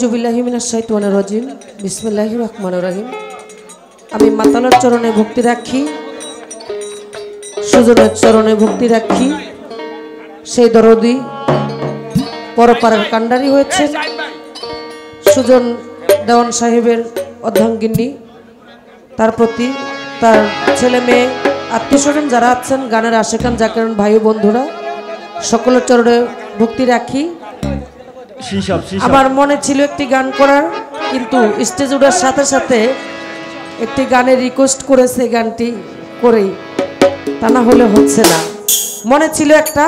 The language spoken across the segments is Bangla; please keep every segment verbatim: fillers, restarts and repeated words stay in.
जुबिल्लाहि मिनाश शैतानिर रजीम बिस्मिल्लाहिर रहमानिर रहीम आमी मातालर चरणे भक्ति राखी सुजনের চরণে ভক্তি রাখি সেই দরদি পরপারের কান্ডারি হয়েছে সুজন দেওয়ান সাহেবের অর্ধাঙ্গিনী তার প্রতি তার ছেলে মেয়ে আত্মীয়স্বজন যারা আছেন গানের আশেকান জাকেরান ভাই বন্ধুরা সকলের চরণে ভক্তি রাখি आमार मने छिलो एक गान करार किन्तु स्टेज उठार साथे साथे एक गाने रिक्वेस्ट करेछे गानटी करेई ता ना होले होच्छे ना मने छिलो एकटा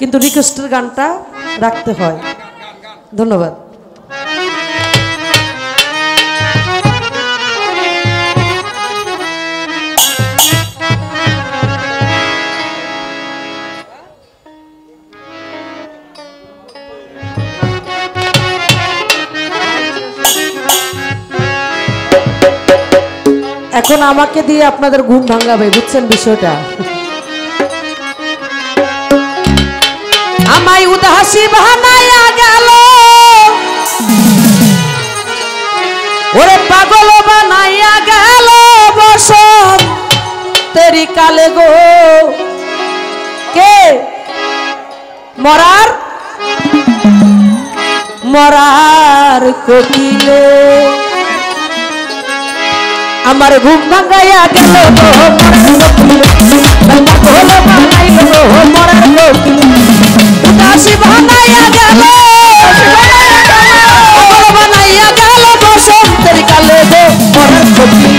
किन्तु रिक्वेस्टेर गानटा राखते हय धन्यवाद। এখন আমাকে দিয়ে আপনাদের ঘুম ভাঙাবে বুঝছেন বিষয়টা। আমায় উদাসী বানায়া গেল ওরে পাগল বানায়া গেল বসন তেরি কালে গো কে মরার মরার কোকিলে আমার ঘুম ভাঙাইয়া গেল গো মরার কোকিল উদাসী বানাইয়া গেল বানাইয়া গেল বসন্তের কালে গো মরার কোকিল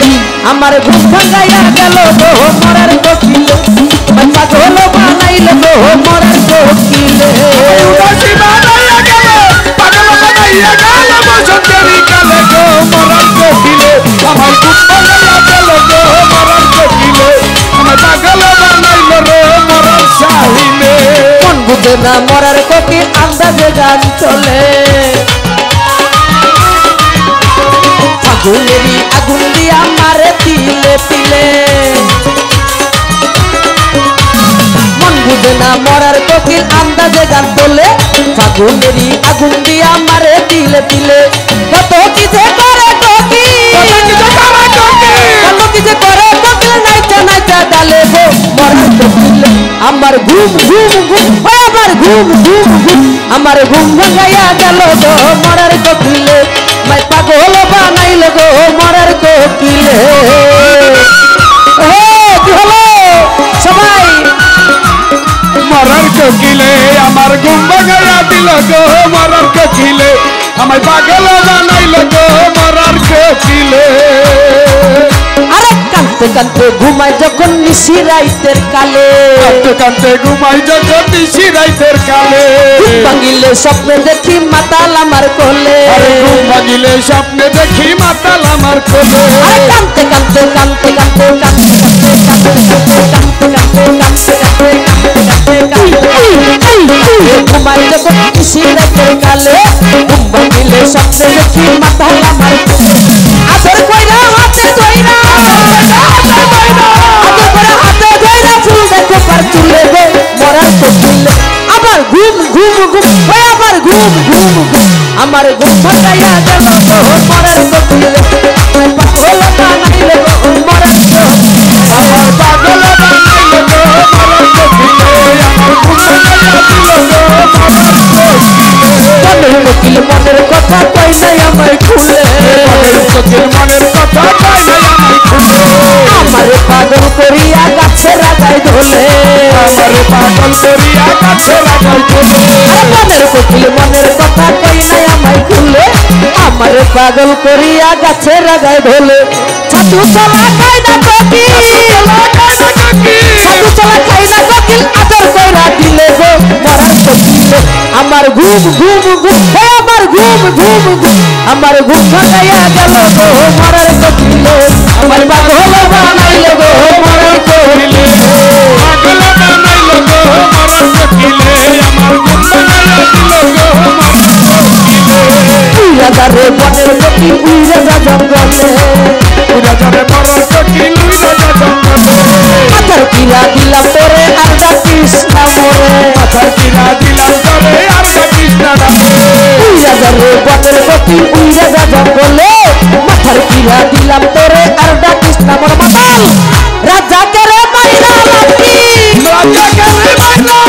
আমার ঘুম ভাঙাইয়া গেল গো মরার কোকিল বাচ্চা ঢোল বানাইল গো মরার কোকিল উদাসী বানাইয়া গেল পাগল বানাইয়া গেল বসন্তের কালে গো মরার কোকিল আমার ঘুম না মরার কোকিল আন্দাজে গান চলে ফাগুনেরই আগুন দিয়া মারে তিলে তিলে মন বুঝে না মরার কোকিল আন্দাজে গান চলে ফাগুনেরই আগুন দিয়া মারে তিলে তিলে কত কি যে করে কোকিল কত কি যে করে কোকিল নাইচা নাইচা ডালে গো মরার কোকিল আমার ঘুম ঘুম ঘুম घूम घूम घूम हमारे घूम भंगाया गलो गो मरार कोकिले मैं पागल बनाइल गो मरार कोकिले हे की हलो सबाई मरार कोकिले हमार घूम भंगाया दिल गो मरार कोकिले हमें पागल बनाइल गो मरार कोकिले কানতে ঘুমাই যখন নিশি রাইতের কালে কানতে কানতে ঘুমাই যখন নিশি রাইতের কালে ঘুম ভাঙিলে স্বপ্নে দেখি মাতাল আমার কোলে আরে ঘুম ভাঙিলে স্বপ্নে দেখি মাতাল আমার কোলে আরে কানতে কানতে কানতে কানতে কানতে কানতে কানতে কানতে কানতে ঘুমাই যখন নিশি রাইতের কালে ঘুম ভাঙিলে স্বপ্নে দেখি মাতাল আমার কোলে আদর কইরা হাতে ধইরা চলে গো মরার কোকিল আবার ঘুম ঘুম ঘুম ওই আবার ঘুম ঘুম ঘুম আমার ঘুম ভাঙাইয়া গেল গো মরার কোকিল পাগল বানাইল গো মরার কোকিল আমার পাগল বানাইল গো মরার কোকিল আমার ঘুম ভাঙাইয়া দিল গো মরার কোকিল মনের কথা কই নাই আমায় খুলে মনের কথা কই নাই धोले धोले अमर पागल तोरिया काछे लागल धोले अमर कोकिल मनेर कथा कई नया माई खुले अमर पागल तोरिया काछे लागल धोले छातु चला खाई ना कोकिल छातु चला खाई ना कोकिल आदर कइरा दिले गो मरार कोकिल अमर घूम घूम घूम हे अमर घूम घूम घूम अमर घूम गया गेल गो मरार कोकिल अमर पागल बनाइले गो मरार कोकिल रे बनेर कोकिल उइरा जा जंगले उइरा जा रे बनेर कोकिल उइरा जा जंगले पाथर किला दिला तोरे आरदा कृष्णा मोरे पाथर किला दिला तोरे आरदा कृष्णा रे उइरा जा रे बनेर कोकिल उइरा जा जंगले पाथर किला दिला तोरे आरदा कृष्णा मोरे मताल राजा के रे माइरा लाकी राजा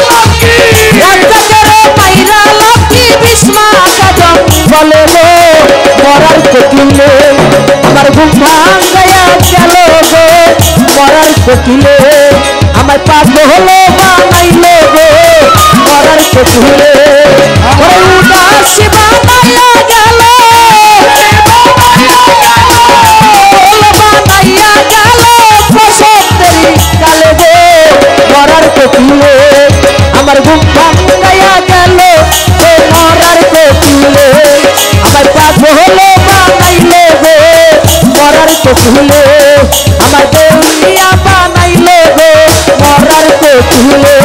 के रे माइरा लाकी राजा के रे माइरा लाकी विश्वा का जम बोले मरार कोकिले अमर घूम भांग गया चलो गो मरार कोकिले अमर पागल बनाइले गो मरार कोकिले अरे उदास बनाइले गेलो बनाइया गेलो पशे तेरी काले गो मरार कोकिले अमर घूम भांग गया चलो गो मरार कोकिले अमर पागल कोकिले हमारे दुनिया बनाइले गो मरार कोकिले